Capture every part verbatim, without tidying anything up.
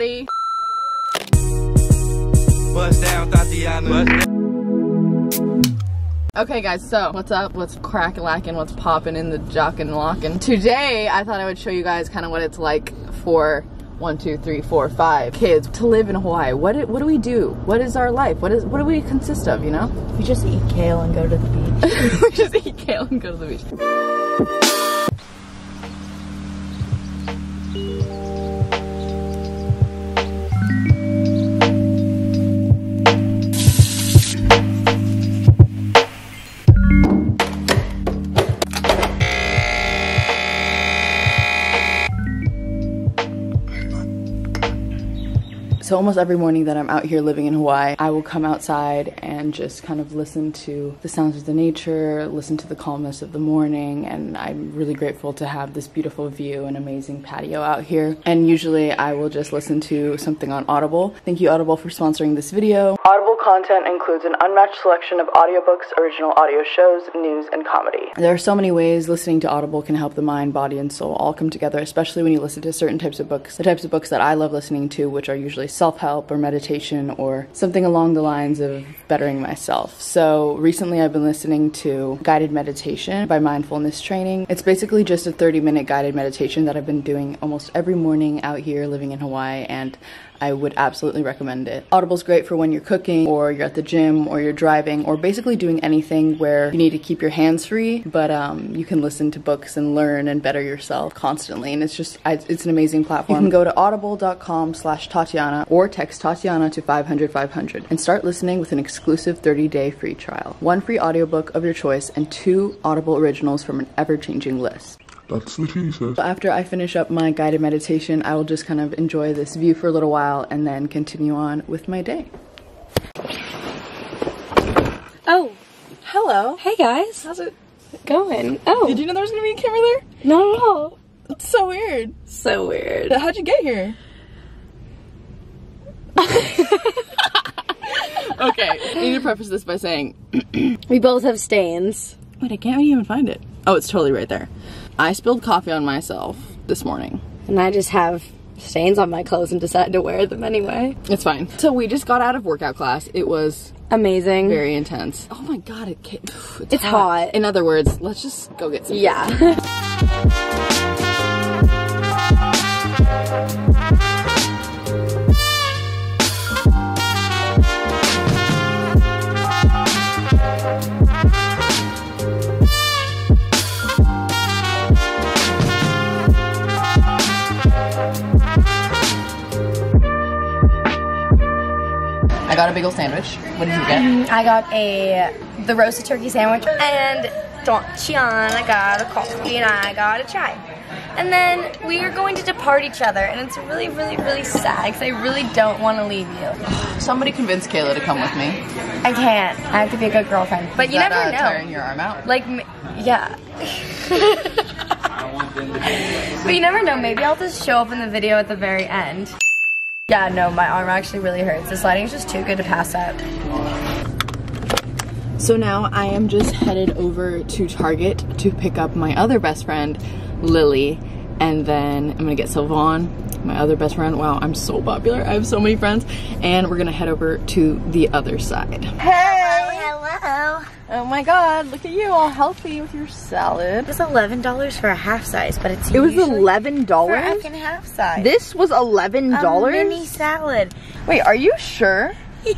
everybody. Bust down, Tatiana. Okay guys, so what's up? What's crack-lacking? What's popping in the jockin' lockin'? Today, I thought I would show you guys kind of what it's like for one, two, three, four, five kids to live in Hawaii. What do, what do we do? What is our life? What is what do we consist of, you know? We just eat kale and go to the beach. We just eat kale and go to the beach. So almost every morning that I'm out here living in Hawaii, I will come outside and just kind of listen to the sounds of the nature, listen to the calmness of the morning, and I'm really grateful to have this beautiful view and amazing patio out here. And usually I will just listen to something on Audible. Thank you, Audible, for sponsoring this video. Audible content includes an unmatched selection of audiobooks, original audio shows, news, and comedy. There are so many ways listening to Audible can help the mind, body, and soul all come together, especially when you listen to certain types of books. The types of books that I love listening to, which are usually self-help or meditation or something along the lines of bettering myself. So recently I've been listening to Guided Meditation by Mindfulness Training. It's basically just a thirty minute guided meditation that I've been doing almost every morning out here living in Hawaii, and I would absolutely recommend it. Audible's great for when you're cooking or you're at the gym or you're driving or basically doing anything where you need to keep your hands free, but um, you can listen to books and learn and better yourself constantly, and it's just, it's an amazing platform. You can go to audible.com slash Tatiana or text Tatiana to five hundred five hundred and start listening with an exclusive thirty day free trial. One free audiobook of your choice and two Audible originals from an ever-changing list. That's what she says. After I finish up my guided meditation, I will just kind of enjoy this view for a little while and then continue on with my day. Oh, hello. Hey guys. How's it going? Oh. Did you know there was gonna be a camera there? Not at all. It's so weird. So weird. How'd you get here? Okay, I need to preface this by saying we both have stains. Wait, I can't even find it. Oh, it's totally right there. I spilled coffee on myself this morning. And I just have stains on my clothes and decided to wear them anyway. It's fine. So we just got out of workout class. It was amazing. Very intense. Oh my God, it came, it's, it's hot. hot. In other words, let's just go get some. Yeah. I got a bagel sandwich. What did you get? I got a the roasted turkey sandwich, and Tatiana got a coffee, and I got a chai. And then we are going to depart each other, and it's really, really, really sad because I really don't want to leave you. Somebody convince Kayla to come with me. I can't. I have to be a good girlfriend. But Is you that, never uh, know. Tearing your arm out? Like, yeah. But you never know. Maybe I'll just show up in the video at the very end. Yeah, no, my arm actually really hurts. This lighting is just too good to pass up. So now I am just headed over to Target to pick up my other best friend, Lily, and then I'm gonna get Silvan, my other best friend. Wow, I'm so popular. I have so many friends. And we're gonna head over to the other side. Hey! Hello! Oh my God, look at you, all healthy with your salad. It was eleven dollars for a half size, but it's It was eleven dollars? For a fucking half size. This was eleven dollars? A mini salad. Wait, are you sure? Yeah.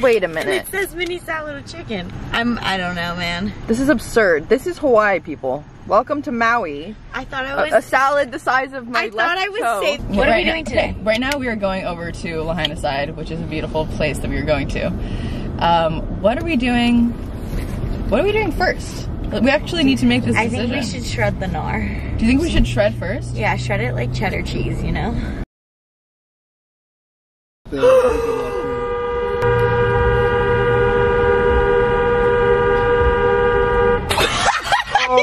Wait a minute. It says mini salad with chicken. I'm, I don't know, man. This is absurd. This is Hawaii, people. Welcome to Maui. I thought I was- A, a salad the size of my I left thought I was toe. safe. What right are we doing now, today? Okay, right now we are going over to Lahaina side, which is a beautiful place that we are going to. Um, what are we doing? What are we doing first? We actually need to make this decision. I think we should shred the gnar. Do you think we should shred first? Yeah, shred it like cheddar cheese, you know? Oh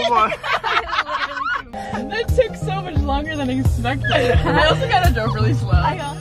my. That took so much longer than expected. I also got to drove really slow. I got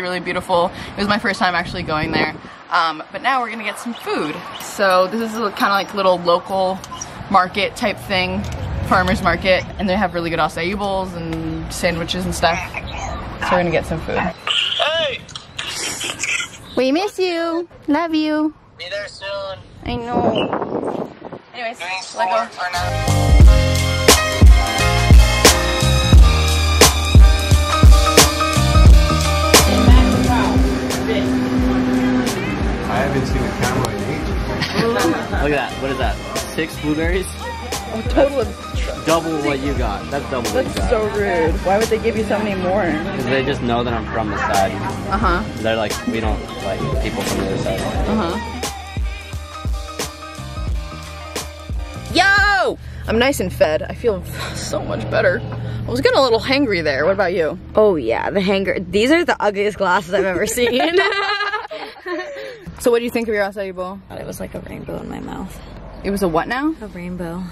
really, really beautiful. It was my first time actually going there. Um, but now we're gonna get some food. So this is a kind of like little local market type thing, farmer's market, and they have really good acai bowls and sandwiches and stuff. So we're gonna get some food. Hey! We miss you. Love you. Be there soon. I know. Anyways, let's go for now. I haven't seen a camera in ages. Look at that. What is that? Six blueberries? Oh, total of double what you got. That's double what you got. That's so rude. Why would they give you so many more? Because they just know that I'm from the side. Uh huh. They're like, we don't like people from the other side. Uh huh. Yo! I'm nice and fed. I feel so much better. I was getting a little hangry there. What about you? Oh yeah, the hanger. These are the ugliest glasses I've ever seen. So what do you think of your acai bowl? It was like a rainbow in my mouth. It was a what now? A rainbow.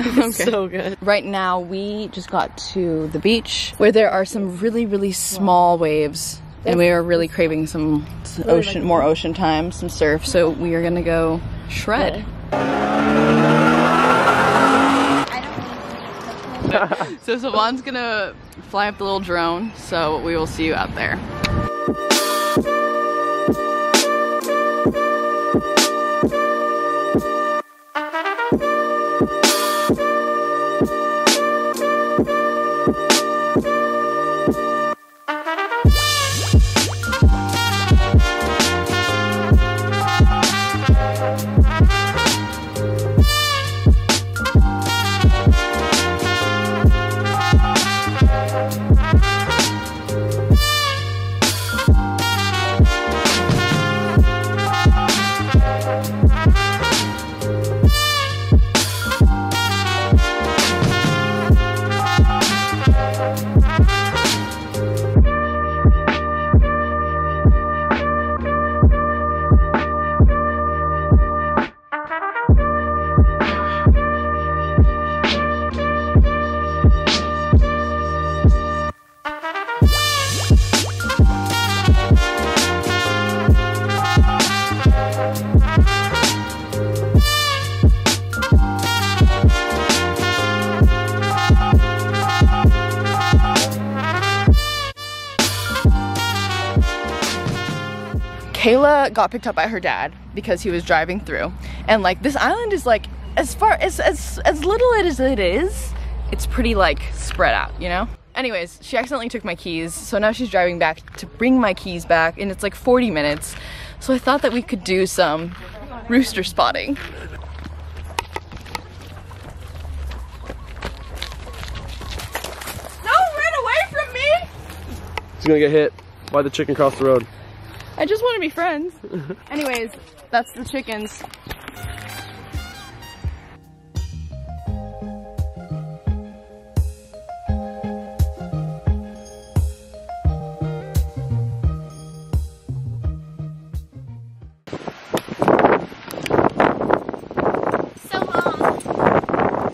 Okay. So good. Right now we just got to the beach where there are some really, really small waves. And we are really craving some ocean, more ocean time, some surf. So we are gonna go shred. So Silvan's gonna fly up the little drone. So we will see you out there. Kayla got picked up by her dad because he was driving through, and like this island is like as far as as as little as it is, it's pretty like spread out, you know. Anyways, she accidentally took my keys, so now she's driving back to bring my keys back, and it's like forty minutes. So I thought that we could do some rooster spotting. No, run away from me! He's gonna get hit by the chicken across the road. I just want to be friends. Anyways, that's the chickens. So long.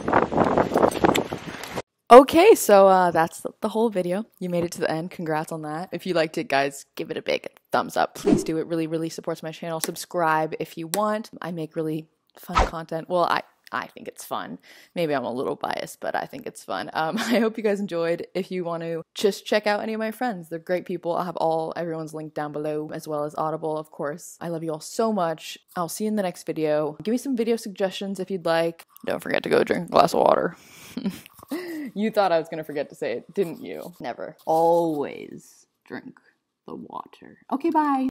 Okay, so uh, that's the whole video. You made it to the end. Congrats on that. If you liked it, guys, give it a big thumbs up. Please do. It really, really supports my channel. Subscribe if you want. I make really fun content. Well, I, I think it's fun. Maybe I'm a little biased, but I think it's fun. Um, I hope you guys enjoyed. If you want to just check out any of my friends, they're great people. I'll have all everyone's linked down below, as well as Audible, of course. I love you all so much. I'll see you in the next video. Give me some video suggestions if you'd like. Don't forget to go drink a glass of water. You thought I was going to forget to say it, didn't you? Never. Always drink the water. Okay, bye.